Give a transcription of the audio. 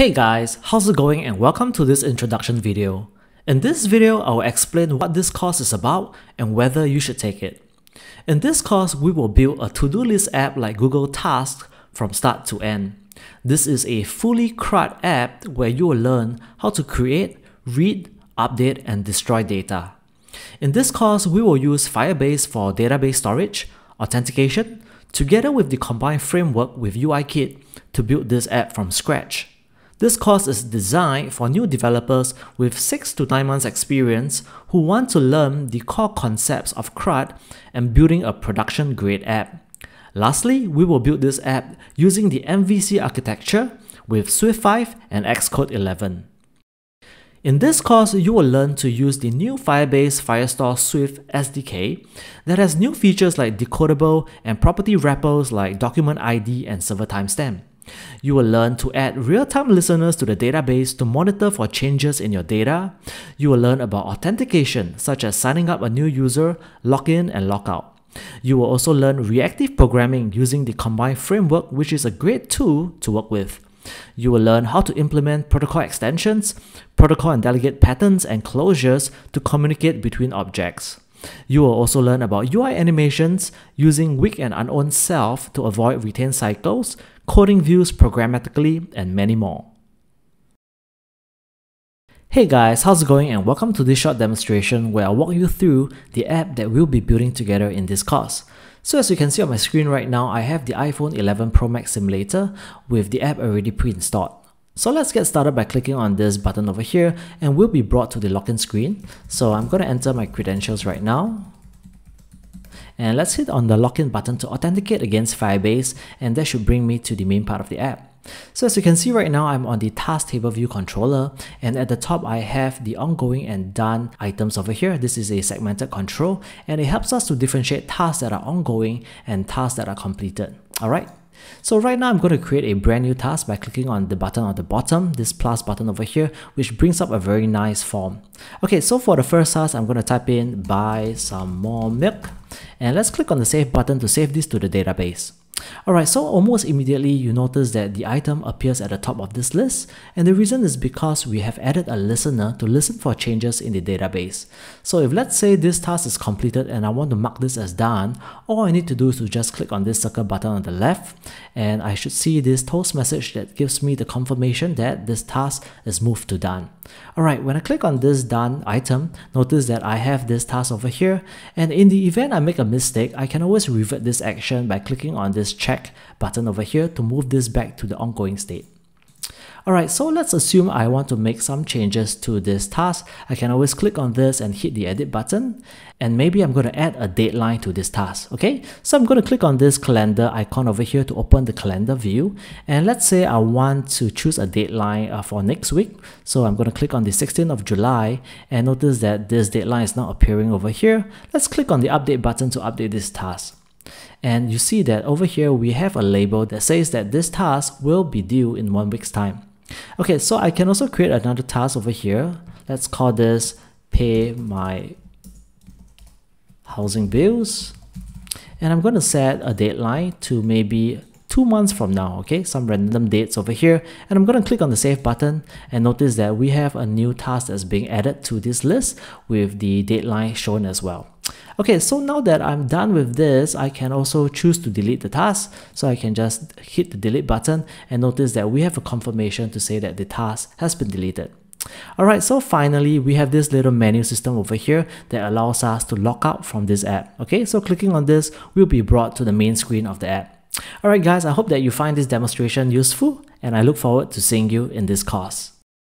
Hey guys, how's it going and welcome to this introduction video. In this video, I will explain what this course is about and whether you should take it. In this course, we will build a to-do list app like Google Task from start to end. This is a fully CRUD app where you will learn how to create, read, update, and destroy data. In this course, we will use Firebase for database storage, authentication, together with the Combine framework with UIKit to build this app from scratch. This course is designed for new developers with 6 to 9 months experience who want to learn the core concepts of CRUD and building a production-grade app. Lastly, we will build this app using the MVC architecture with Swift 5 and Xcode 11. In this course, you will learn to use the new Firebase Firestore Swift SDK that has new features like decodable and property wrappers like document ID and server timestamp. You will learn to add real-time listeners to the database to monitor for changes in your data. You will learn about authentication, such as signing up a new user, login, and logout. You will also learn reactive programming using the Combine framework, which is a great tool to work with. You will learn how to implement protocol extensions, protocol and delegate patterns, and closures to communicate between objects. You will also learn about UI animations, using weak and unowned self to avoid retain cycles, coding views programmatically, and many more. Hey guys, how's it going and welcome to this short demonstration where I'll walk you through the app that we'll be building together in this course. So as you can see on my screen right now, I have the iPhone 11 Pro Max simulator with the app already pre-installed. So let's get started by clicking on this button over here and we'll be brought to the login screen. So I'm going to enter my credentials right now. And let's hit on the login button to authenticate against Firebase, and that should bring me to the main part of the app. So as you can see right now, I'm on the task table view controller, and at the top I have the ongoing and done items over here. This is a segmented control and it helps us to differentiate tasks that are ongoing and tasks that are completed. Alright. So right now I'm going to create a brand new task by clicking on the button on the bottom, this plus button over here, which brings up a very nice form. Okay, so for the first task, I'm going to type in buy some more milk, and let's click on the save button to save this to the database. Alright, so almost immediately you notice that the item appears at the top of this list, and the reason is because we have added a listener to listen for changes in the database. So if let's say this task is completed and I want to mark this as done, all I need to do is to just click on this circle button on the left, and I should see this toast message that gives me the confirmation that this task is moved to done. Alright, when I click on this done item, notice that I have this task over here, and in the event I make a mistake, I can always revert this action by clicking on this check button over here to move this back to the ongoing state. Alright, so let's assume I want to make some changes to this task. I can always click on this and hit the edit button, and maybe I'm going to add a deadline to this task. Okay, so I'm going to click on this calendar icon over here to open the calendar view, and let's say I want to choose a deadline for next week. So I'm going to click on the 16th of July, and notice that this deadline is now appearing over here. Let's click on the update button to update this task. And you see that over here we have a label that says that this task will be due in 1 week's time. Okay, so I can also create another task over here. Let's call this pay my housing bills. And I'm going to set a deadline to maybe 2 months from now, okay, some random dates over here, and I'm going to click on the save button and notice that we have a new task that's being added to this list with the deadline shown as well. Okay, so now that I'm done with this, I can also choose to delete the task. So I can just hit the delete button and notice that we have a confirmation to say that the task has been deleted. Alright, so finally we have this little menu system over here that allows us to log out from this app. Okay, so clicking on this will be brought to the main screen of the app. Alright guys, I hope that you find this demonstration useful, and I look forward to seeing you in this course.